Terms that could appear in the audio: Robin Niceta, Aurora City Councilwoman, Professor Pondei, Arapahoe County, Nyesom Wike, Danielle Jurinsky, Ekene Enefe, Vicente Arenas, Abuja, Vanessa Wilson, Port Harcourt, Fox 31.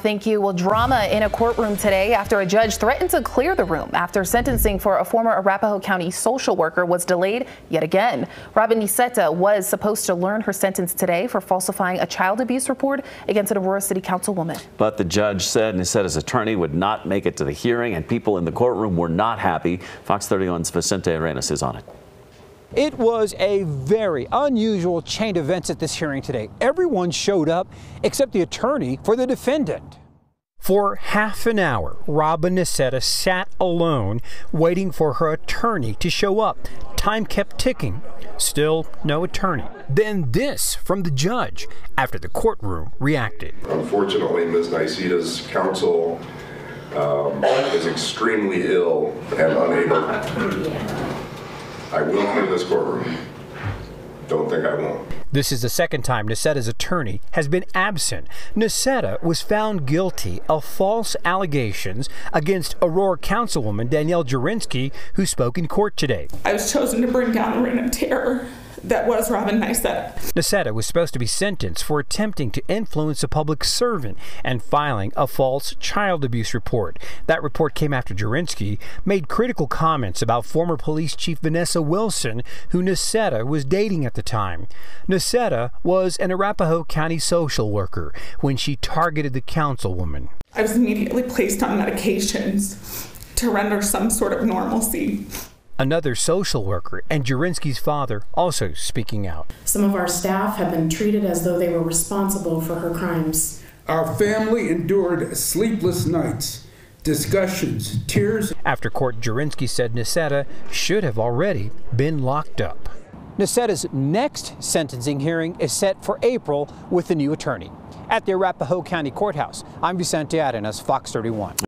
Thank you. Well, drama in a courtroom today after a judge threatened to clear the room after sentencing for a former Arapahoe County social worker was delayed yet again. Robin Niceta was supposed to learn her sentence today for falsifying a child abuse report against an Aurora City Councilwoman. But the judge said Niceta's attorney would not make it to the hearing, and people in the courtroom were not happy. Fox 31's Vicente Arenas is on it. It was a very unusual chain of events at this hearing today. Everyone showed up except the attorney for the defendant. For half an hour, Robin Niceta sat alone waiting for her attorney to show up. Time kept ticking. Still no attorney. Then this from the judge after the courtroom reacted. Unfortunately, Ms. Niceta's counsel is extremely ill and unable. I will clear this courtroom. Don't think I won't. This is the second time Niceta's attorney has been absent. Niceta was found guilty of false allegations against Aurora Councilwoman Danielle Jurinsky, who spoke in court today. I was chosen to bring down a reign of terror that was Robin Niceta. Niceta was supposed to be sentenced for attempting to influence a public servant and filing a false child abuse report. That report came after Jurinsky made critical comments about former police chief Vanessa Wilson, who Niceta was dating at the time. Niceta was an Arapahoe County social worker when she targeted the councilwoman. I was immediately placed on medications to render some sort of normalcy. Another social worker and Jurinsky's father also speaking out. Some of our staff have been treated as though they were responsible for her crimes. Our family endured sleepless nights, discussions, tears. After court, Jurinsky said Niceta should have already been locked up. Niceta's next sentencing hearing is set for April with a new attorney. At the Arapahoe County Courthouse, I'm Vicente Arenas, Fox 31.